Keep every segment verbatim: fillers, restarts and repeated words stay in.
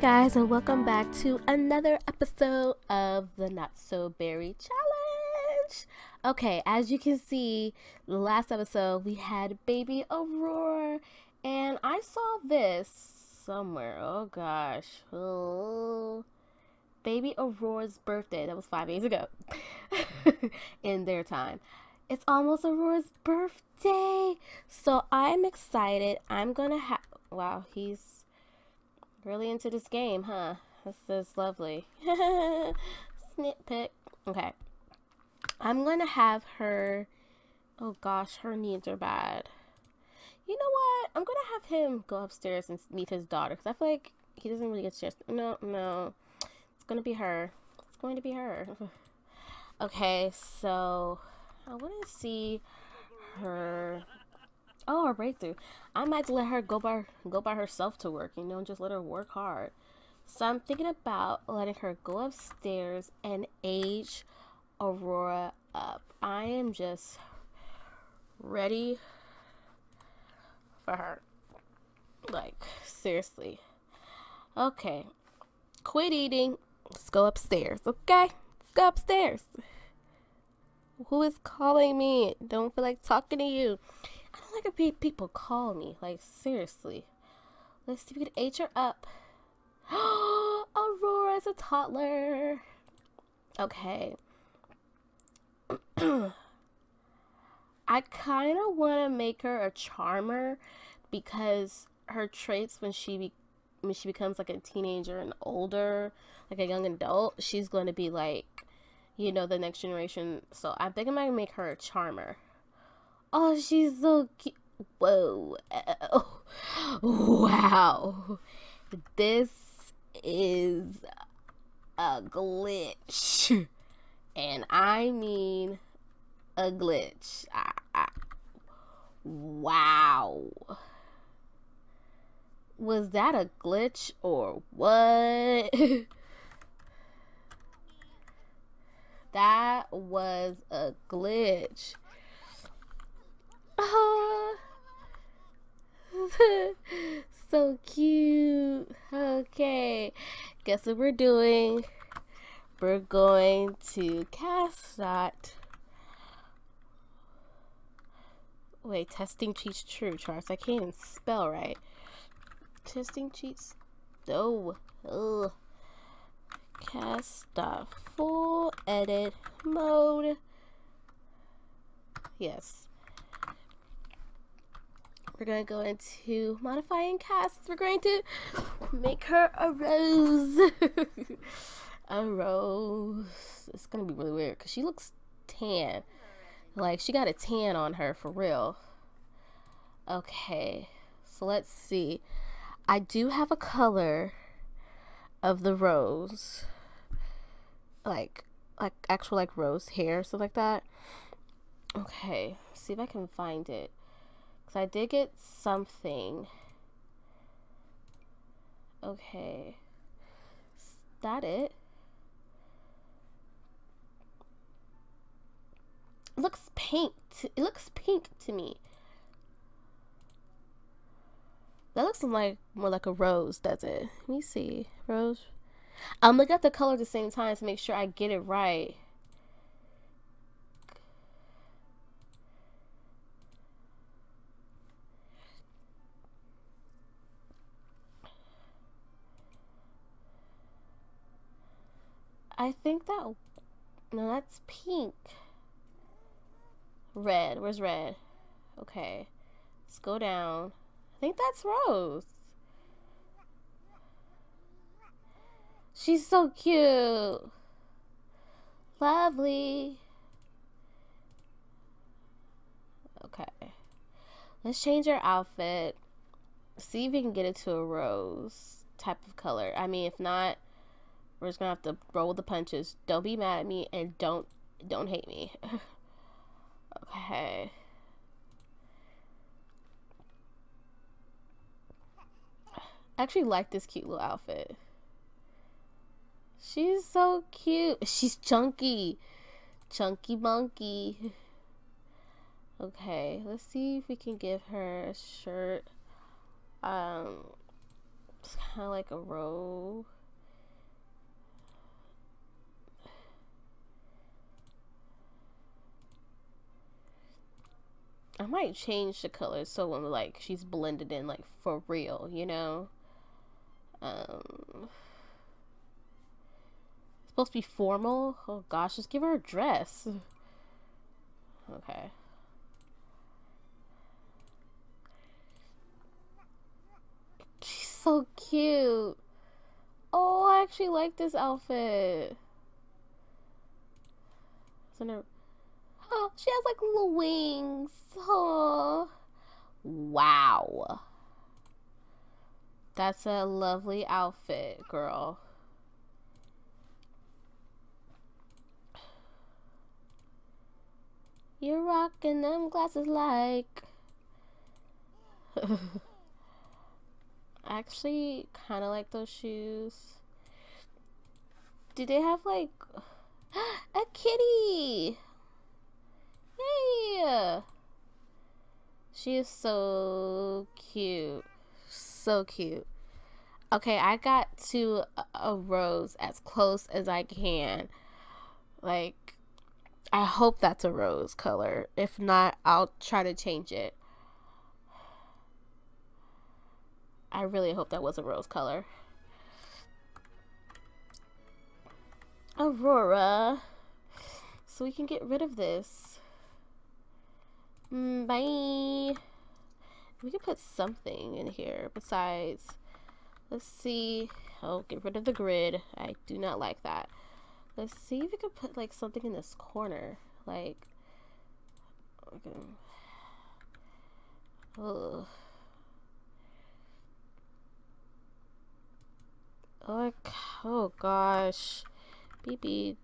guys, and welcome back to another episode of the Not So Berry Challenge. Okay, as you can see, last episode we had baby Aurora, and I saw this somewhere. Oh gosh, oh, baby Aurora's birthday. That was five days ago. In their time, it's almost Aurora's birthday, so I'm excited. I'm gonna have. Wow, he's really into this game, huh? This is lovely. Snitpick. Okay. I'm gonna have her... Oh gosh, her needs are bad. You know what? I'm gonna have him go upstairs and meet his daughter, because I feel like he doesn't really get stressed. No, no. It's gonna be her. It's going to be her. Okay, so... I wanna see her... Oh, her breakthrough. I might let her go by go by herself to work, you know, and just let her work hard. So I'm thinking about letting her go upstairs and age Aurora up. I am just ready for her. Like, seriously. Okay. Quit eating. Let's go upstairs, okay? Let's go upstairs. Who is calling me? Don't feel like talking to you. I don't like it people call me. Like, seriously. Let's see if we can age her up. Aurora's a toddler. Okay. I kind of want to make her a charmer, because her traits when she be when she becomes like a teenager and older, like a young adult, she's going to be like, you know, the next generation. So I think I might make her a charmer. Oh, she's so cute. Whoa. Oh. Wow. This is a glitch. And I mean a glitch. I, I, wow. Was that a glitch or what? That was a glitch. Oh, so cute. Okay, guess what we're doing? We're going to cast that. Wait, testing cheats true, Charles. I can't even spell right. Testing cheats. No. Ugh. Cast that full edit mode. Yes. We're going to go into modify and cast. We're going to make her a rose. A rose. It's going to be really weird because she looks tan. Like, she got a tan on her for real. Okay. So, let's see. I do have a color of the rose. Like, like actual, like, rose hair. Stuff like that. Okay. See if I can find it. I did get something. Okay. Is that it? It looks pink. It looks pink to me. That looks like more like a rose, does it? Let me see. Rose. I'm looking at the color at the same time to make sure I get it right. I think that, no, that's pink. Red, where's red? Okay, let's go down. I think that's rose. She's so cute. Lovely. Okay, let's change our outfit. See if we can get it to a rose type of color. I mean, if not, we're just gonna have to roll with the punches. Don't be mad at me, and don't don't hate me. Okay. I actually like this cute little outfit. She's so cute. She's chunky. Chunky monkey. Okay, let's see if we can give her a shirt. Um It's kind of like a row. I might change the color so when like she's blended in like for real, you know. Um, it's supposed to be formal. Oh gosh, just give her a dress. Okay. She's so cute. Oh, I actually like this outfit. Isn't it? Oh, she has like little wings. Oh, wow. That's a lovely outfit, girl. You're rocking them glasses like. I actually kind of like those shoes. Do they have like a kitty? Hey, she is so cute, so cute. Okay, I got to a rose as close as I can. Like, I hope that's a rose color. If not, I'll try to change it. I really hope that was a rose color. Aurora, so we can get rid of this. Bye. We can put something in here besides. Let's see. Oh, get rid of the grid. I do not like that. Let's see if we could put like something in this corner. Like, okay. Oh, oh, oh gosh. B B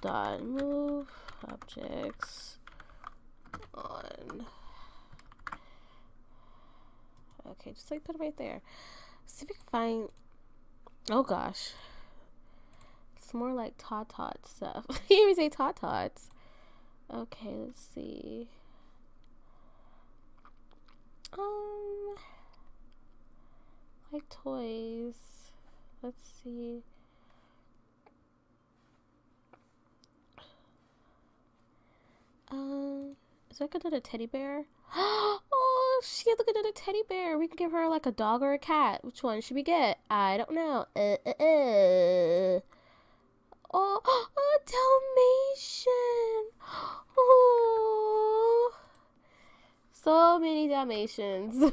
dot move objects. On. Okay, just like put it right there. See if we can find. Oh gosh, it's more like tot tot stuff. You even say tot tots. Okay, let's see. Um, like toys. Let's see. Um. Is there another teddy bear? Oh, she has another teddy bear. We can give her like a dog or a cat. Which one should we get? I don't know. Uh, uh, uh. Oh, oh, Dalmatian. Oh, so many Dalmatians.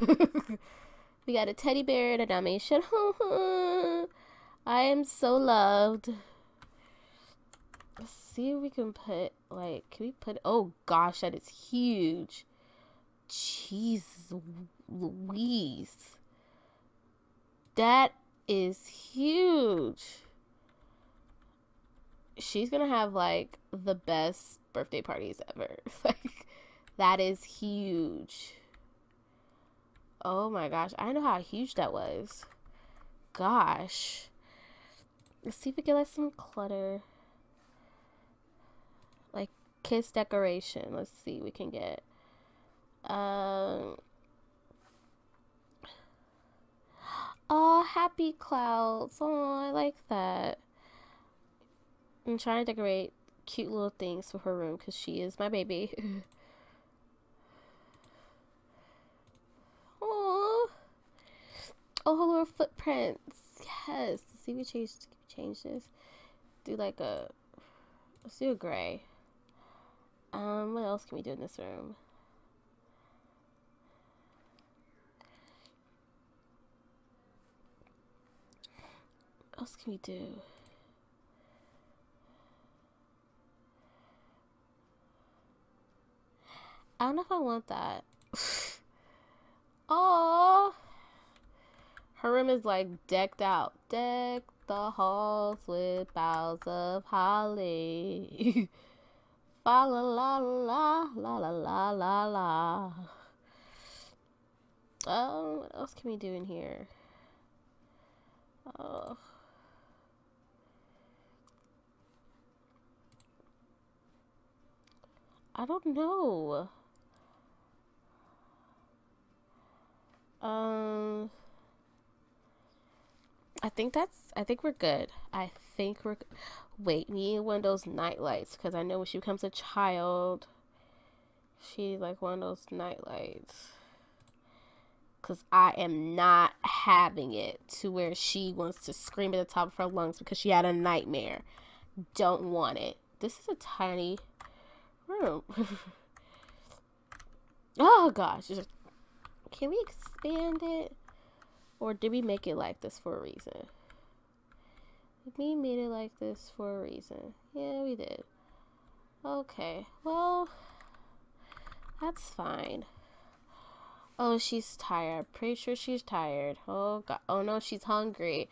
We got a teddy bear and a Dalmatian. I am so loved. Let's see if we can put, like, can we put, oh gosh, that is huge. Jesus Louise. That is huge. She's gonna have, like, the best birthday parties ever. Like, that is huge. Oh my gosh, I know how huge that was. Gosh. Let's see if we can get some clutter. Kiss decoration. Let's see. We can get. Um. Oh, happy clouds. Oh, I like that. I'm trying to decorate cute little things for her room because she is my baby. Oh. Oh, her little footprints. Yes. Let's see if we change change this. Do like a. Let's do a gray. Um, what else can we do in this room? What else can we do? I don't know if I want that. Oh, her room is like decked out. Deck the halls with boughs of holly. Fa la la la la la la la la. Um, what else can we do in here? Oh. I don't know. Um. I think that's, I think we're good. I think we're, wait, we need one of those night lights, because I know when she becomes a child, she's like one of those night lights. Because I am not having it to where she wants to scream at the top of her lungs because she had a nightmare. Don't want it. This is a tiny room. Oh, gosh. Can we expand it? Or did we make it like this for a reason? We made it like this for a reason. Yeah, we did. Okay. Well, that's fine. Oh, she's tired. Pretty sure she's tired. Oh, God. Oh, no, she's hungry.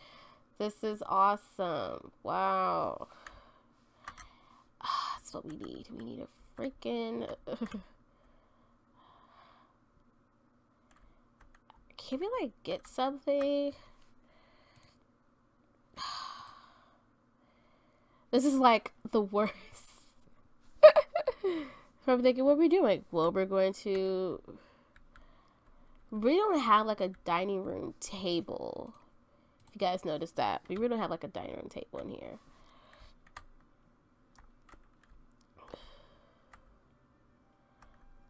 This is awesome. Wow. Ah, that's what we need. We need a freaking... Can we, like, get something? This is, like, the worst. I'm thinking, what are we doing? Well, we're going to... We don't have, like, a dining room table. If you guys noticed that. We really don't have, like, a dining room table in here.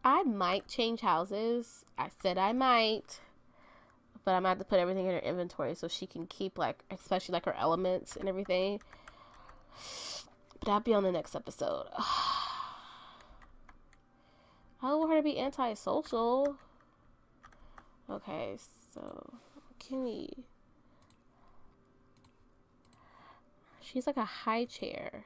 I might change houses. I said I might. But I'm going to have to put everything in her inventory so she can keep, like, especially, like, her elements and everything. But that'll be on the next episode. I don't want her to be antisocial. Okay, so can we? She's like a high chair.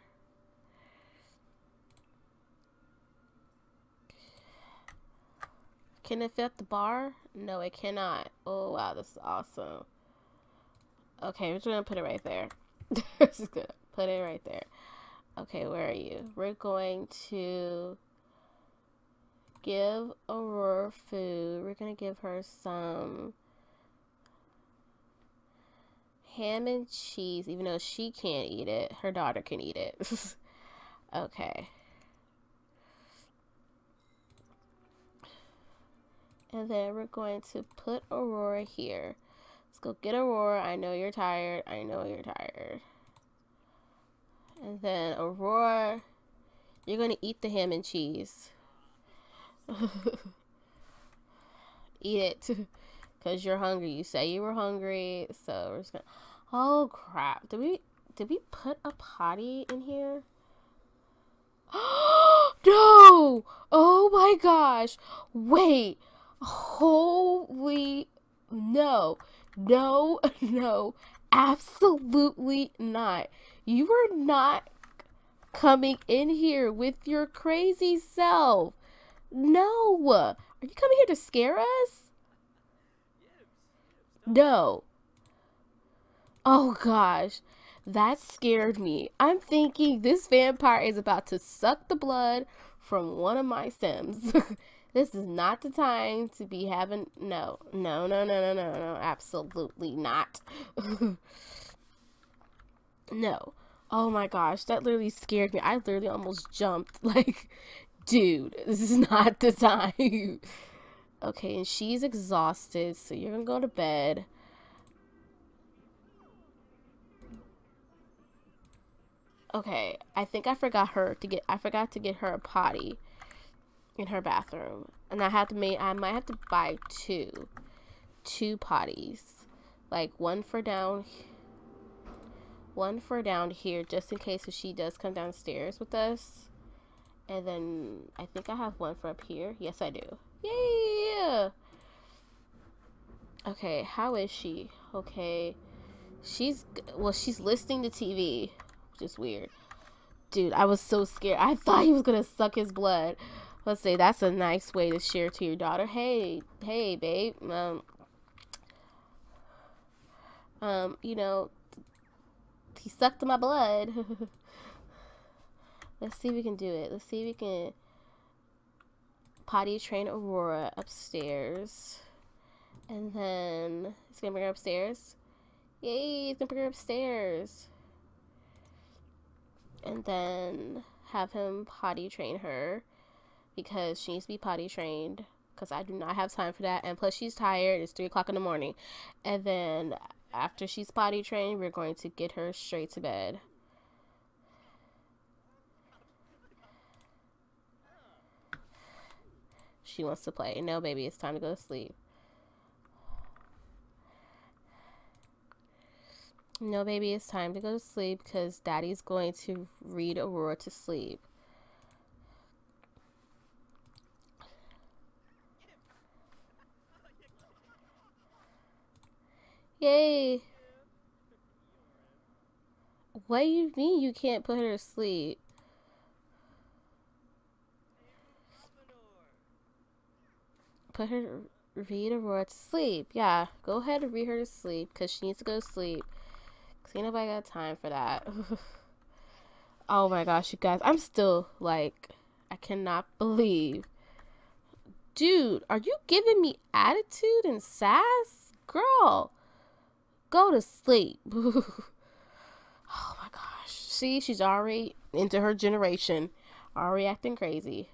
Can it fit at the bar? No, it cannot. Oh wow, this is awesome. Okay, we're just gonna put it right there. Just gonna put it right there. Okay, where are you? We're going to give Aurora food. We're gonna give her some ham and cheese, even though she can't eat it. Her daughter can eat it. Okay. And then we're going to put Aurora here. Let's go get Aurora. I know you're tired. I know you're tired. And then Aurora, you're gonna eat the ham and cheese. Eat it, cause you're hungry. You say you were hungry, so we're just gonna. Oh crap! Did we did we put a potty in here? No! Oh my gosh! Wait! Holy no! No! No! Absolutely not! You are not coming in here with your crazy self. No, are you coming here to scare us? No. Oh gosh, that scared me. I'm thinking this vampire is about to suck the blood from one of my Sims. This is not the time to be having, no, no, no, no, no, no, no, absolutely not. No. Oh my gosh, that literally scared me. I literally almost jumped, like, dude, this is not the time. Okay, and she's exhausted, so you're gonna go to bed. Okay, I think I forgot her to get. I forgot to get her a potty in her bathroom, and I have to make. I might have to buy two, two potties, like one for down, one for down here, just in case if she does come downstairs with us. And then, I think I have one for up here. Yes, I do. Yeah! Okay, how is she? Okay. She's, well, she's listening to T V. Which is weird. Dude, I was so scared. I thought he was gonna suck his blood. Let's say that's a nice way to share to your daughter. Hey, hey, babe. Um, um you know, he sucked my blood. Let's see if we can do it. Let's see if we can potty train Aurora upstairs. And then it's gonna bring her upstairs. Yay, it's gonna bring her upstairs. And then have him potty train her because she needs to be potty trained because I do not have time for that. And plus she's tired. It's three o'clock in the morning. And then after she's potty trained, we're going to get her straight to bed. She wants to play. No, baby, it's time to go to sleep. No, baby, it's time to go to sleep because daddy's going to read Aurora to sleep. Yay! What do you mean you can't put her to sleep? Put her to read Aurora to sleep. Yeah, go ahead and read her to sleep because she needs to go to sleep. Because ain't nobody got time for that. Oh my gosh, you guys. I'm still like, I cannot believe. Dude, are you giving me attitude and sass? Girl, go to sleep. Oh my gosh. See, she's already into her generation. Already acting crazy.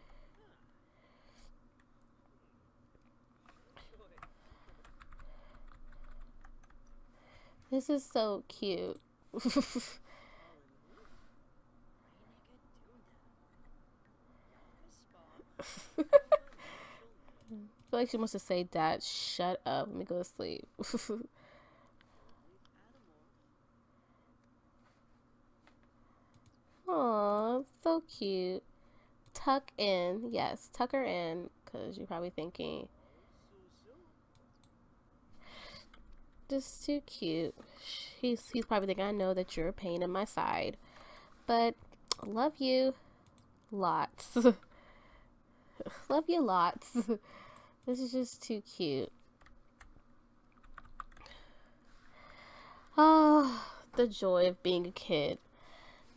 This is so cute. I feel like she wants to say, Dad, shut up, let me go to sleep. Aww, so cute. Tuck in, yes, tuck her in, because you're probably thinking, just too cute. He's, he's probably thinking, I know that you're a pain in my side, but love you lots. Love you lots. This is just too cute. Oh, the joy of being a kid.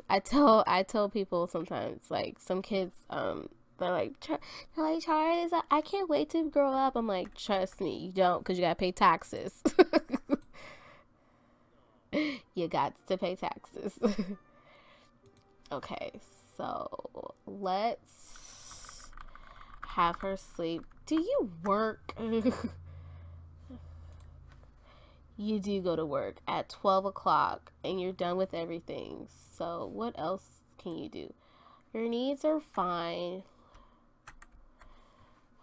I tell I tell people sometimes, like some kids, um, they're like, they're like, Charles, I can't wait to grow up. I'm like, trust me, you don't, because you gotta pay taxes. You got to pay taxes. Okay, so let's have her sleep. Do you work? You do go to work at twelve o'clock and you're done with everything. So what else can you do? Your needs are fine.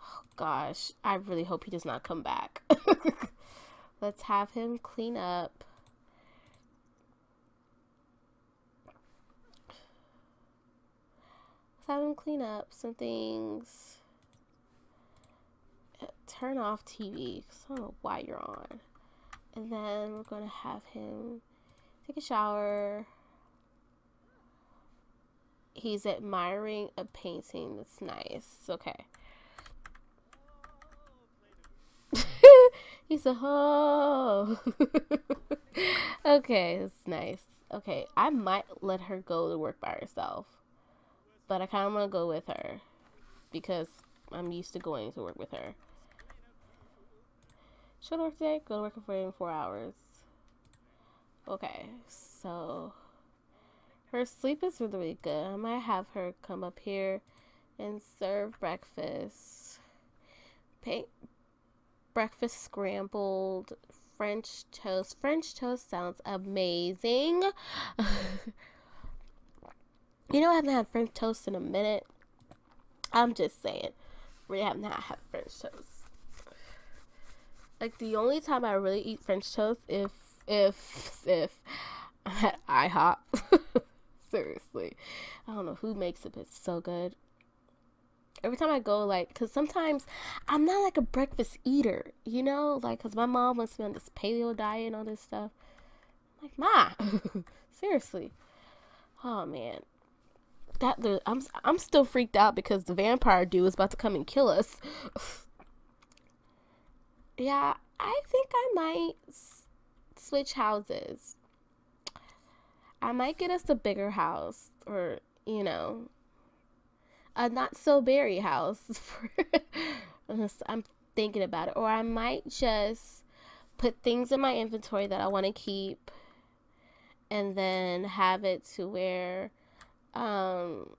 Oh gosh, I really hope he does not come back. Let's have him clean up. Let's have him clean up some things. Turn off T V, because I don't know why you're on. And then we're going to have him take a shower. He's admiring a painting that's nice. Okay. He's a hoe. Okay, that's nice. Okay, I might let her go to work by herself. But I kind of want to go with her. Because I'm used to going to work with her. Should I go to work today? Go to work for in four hours. Okay, so her sleep is really, really good. I might have her come up here and serve breakfast. Paint breakfast scrambled French toast. French toast sounds amazing. You know, I haven't had French toast in a minute. I'm just saying, we have not had French toast. Like, the only time I really eat French toast if, if, if I'm at I hop. Seriously. I don't know who makes it, but it's so good. Every time I go, like, because sometimes I'm not, like, a breakfast eater, you know? Like, because my mom wants me on this paleo diet and all this stuff. I'm like, Ma! Seriously. Oh, man. That, I'm, I'm still freaked out because the vampire dude is about to come and kill us. Yeah, I think I might switch houses. I might get us a bigger house, or, you know, a Not So Berry house. I'm thinking about it. Or I might just put things in my inventory that I want to keep and then have it to where, um,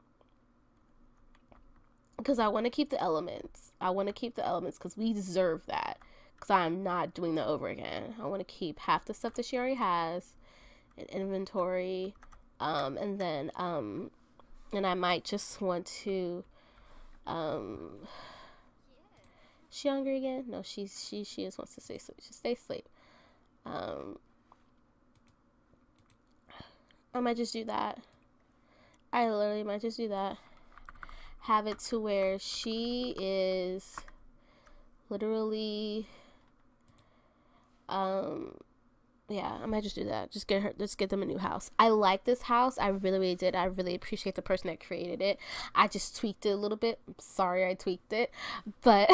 because I want to keep the elements. I want to keep the elements because we deserve that. because I'm not doing that over again. I want to keep half the stuff that she already has in inventory, um, and then um, and I might just want to. Um, she hungry again? No, she's she she just wants to stay asleep. Just stay asleep. Um, I might just do that. I literally might just do that. Have it to where she is literally, um, yeah, I might just do that. Just get her, just get them a new house. I like this house. I really, really did. I really appreciate the person that created it. I just tweaked it a little bit. I'm sorry I tweaked it, but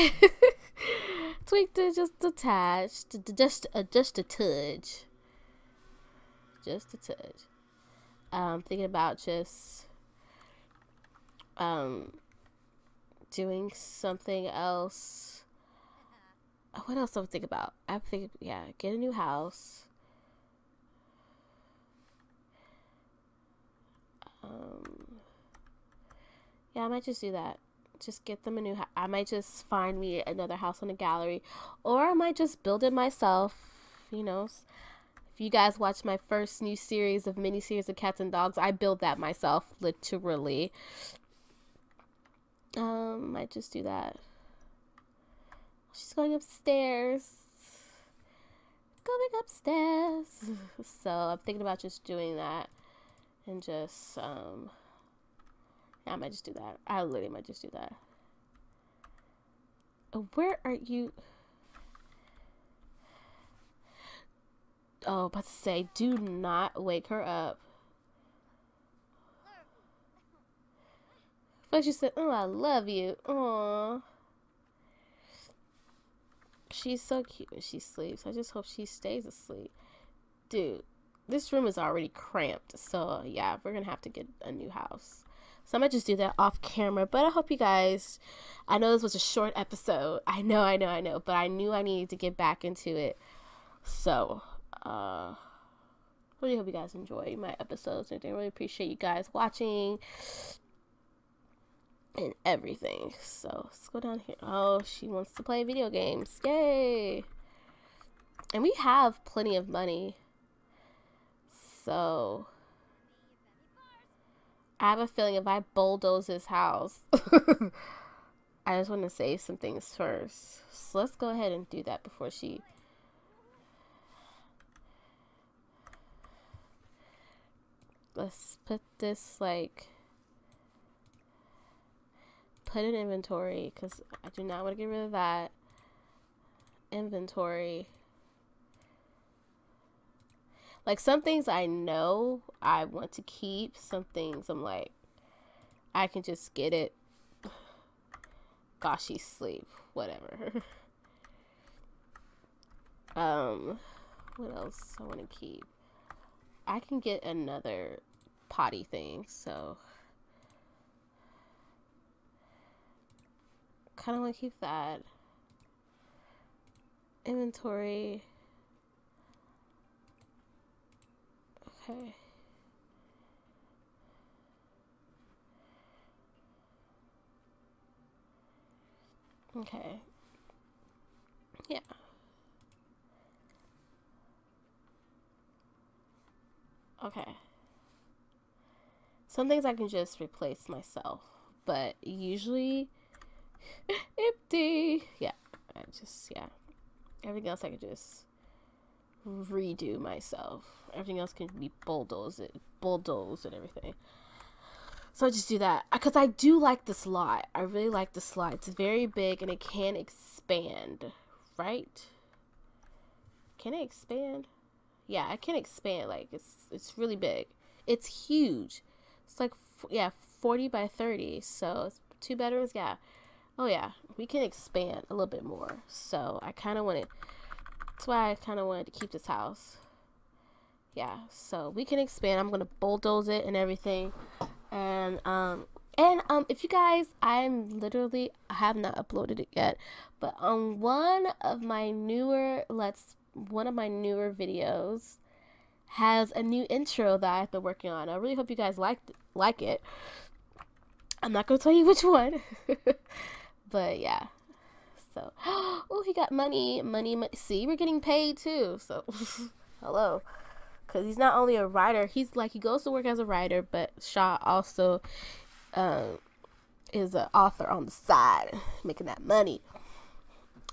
tweaked it just a tad, just a, just a touch, just a touch. Um, thinking about just, um, doing something else. What else do I think about? I think, yeah, get a new house. Um, yeah, I might just do that. Just get them a new house. I might just find me another house in a gallery, or I might just build it myself, you know. You guys watched my first new series of mini series of cats and dogs. I built that myself, literally. Um, I just do that. She's going upstairs. Going upstairs. So I'm thinking about just doing that, and just um. I might just do that. I literally might just do that. Where are you? Oh, about to say, do not wake her up. But she said, "Oh, I love you." Aww. She's so cute when she sleeps. I just hope she stays asleep. Dude, this room is already cramped. So, yeah, we're going to have to get a new house. So I might just do that off camera. But I hope you guys, I know this was a short episode. I know, I know, I know. But I knew I needed to get back into it. So... Uh, really hope you guys enjoy my episodes and everything. Really appreciate you guys watching and everything. So let's go down here. Oh, she wants to play video games. Yay! And we have plenty of money. So I have a feeling if I bulldoze this house, I just want to save some things first. So let's go ahead and do that before she. Let's put this, like, put in inventory, because I do not want to get rid of that. Inventory. Like, some things I know I want to keep. Some things I'm like, I can just get it. Gosh, she's asleep. Whatever. um, what else I want to keep? I can get another potty thing, so kind of want to keep that. Inventory. Okay. Okay. Yeah. Okay. Some things I can just replace myself, but usually empty. Yeah, I just, yeah. Everything else I can just redo myself. Everything else can be bulldozed, bulldozed and everything. So I just do that because I do like this lot. I really like this lot. It's very big and it can expand, right? Can it expand? Yeah, I can expand. Like, it's it's really big. It's huge. It's like, yeah, forty by thirty. So, it's two bedrooms, yeah. Oh, yeah. We can expand a little bit more. So, I kind of wanted... That's why I kind of wanted to keep this house. Yeah, so we can expand. I'm going to bulldoze it and everything. And, um... And, um, if you guys, I'm literally... I have not uploaded it yet. But on one of my newer Let's one of my newer videos has a new intro that I've been working on. I really hope you guys like like it. I'm not gonna tell you which one, but yeah. So, oh, he got money, money, money. See, we're getting paid too. So, hello. Because he's not only a writer, he's like, he goes to work as a writer, but Shaw also um, is an author on the side, making that money.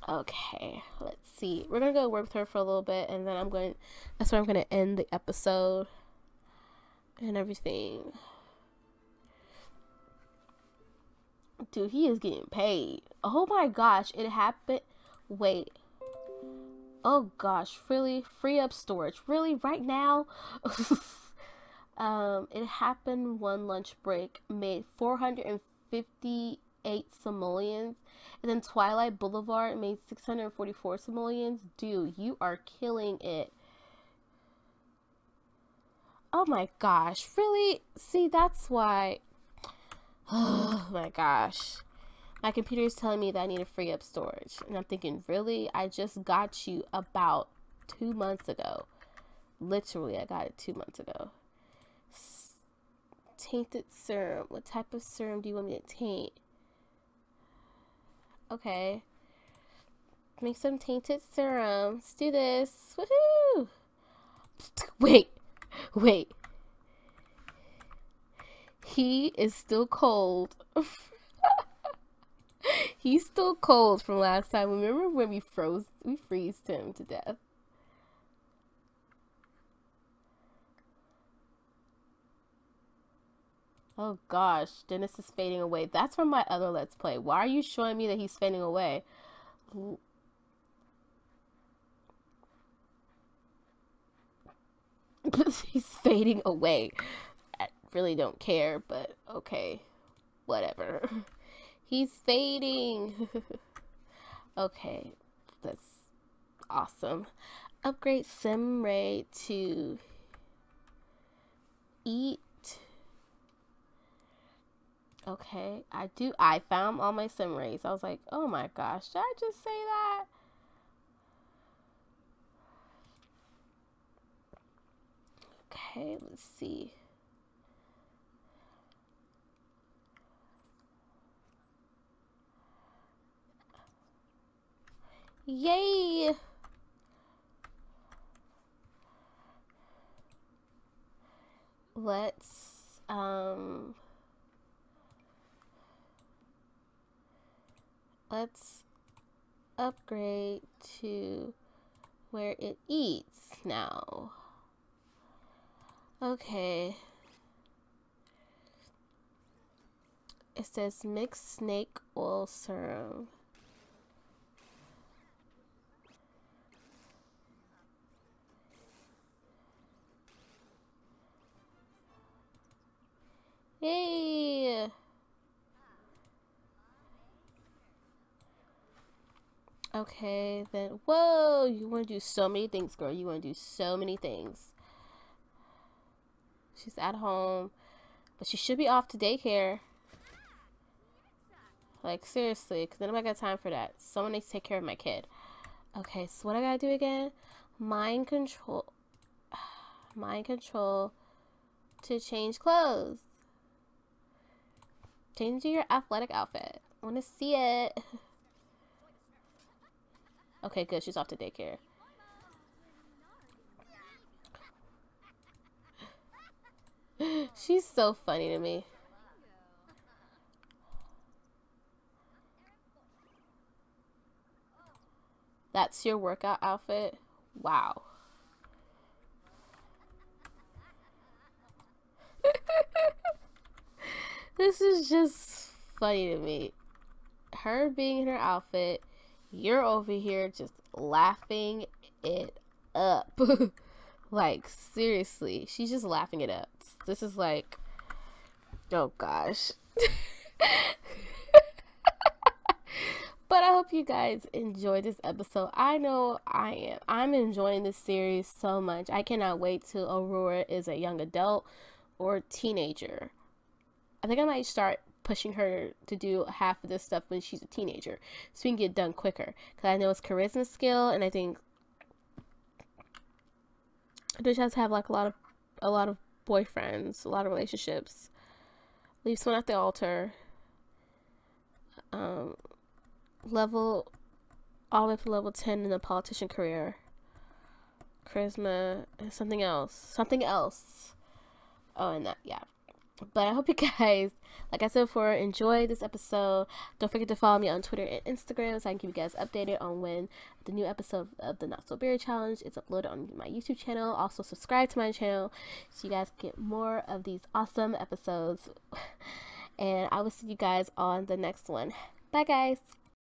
Okay, let's see. We're going to go work with her for a little bit, and then I'm going, that's where I'm going to end the episode and everything. Dude, he is getting paid. Oh my gosh, it happened. Wait. Oh gosh, really? Free up storage. Really? Right now? um, it happened one lunch break. Made four hundred fifty-eight simoleons. And then Twilight Boulevard made six hundred forty-four simoleons. Dude, you are killing it. Oh my gosh, really? See, that's why... Oh my gosh, my computer is telling me that I need to free up storage, and I'm thinking, really? I just got you about two months ago. Literally, I got it two months ago. S tainted serum. What type of serum do you want me to taint? Okay, make some tainted serum. Let's do this. Woohoo! Wait, wait. He is still cold. He's still cold from last time. Remember when we froze, we freezed him to death. Oh gosh, Dennis is fading away. That's from my other Let's Play. Why are you showing me that he's fading away? He's fading away. Really don't care, but okay, whatever. He's fading. Okay, that's awesome. Upgrade Sim Ray to eat. Okay, I do. I found all my Sim Rays. I was like, oh my gosh, did I just say that? Okay, let's see. Yay! Let's, um, let's upgrade to where it eats now. Okay. It says mixed snake oil serum. Yay! Okay, then, whoa, you want to do so many things, girl. You want to do so many things. She's at home, but she should be off to daycare. Like, seriously, because then I got time for that. Someone needs to take care of my kid. Okay, so what I gotta do again? Mind control. Mind control to change clothes. Change your athletic outfit. I want to see it. Okay, good. She's off to daycare. She's so funny to me. That's your workout outfit? Wow. This is just funny to me. Her being in her outfit, you're over here just laughing it up. Like, seriously, she's just laughing it up. This is like, oh gosh. But I hope you guys enjoyed this episode. I know I am. I'm enjoying this series so much. I cannot wait till Aurora is a young adult or teenager. I think I might start pushing her to do half of this stuff when she's a teenager so we can get done quicker, because I know it's charisma skill, and I think I know she has to have like a lot of a lot of boyfriends, a lot of relationships, leave someone at the altar, um level all the way up to level ten in a politician career. Charisma and something else. Something else. Oh, and that, yeah. But I hope you guys, like I said before, enjoyed this episode. Don't forget to follow me on Twitter and Instagram so I can keep you guys updated on when the new episode of the Not So Berry Challenge is uploaded on my YouTube channel. Also, subscribe to my channel so you guys get more of these awesome episodes. And I will see you guys on the next one. Bye, guys.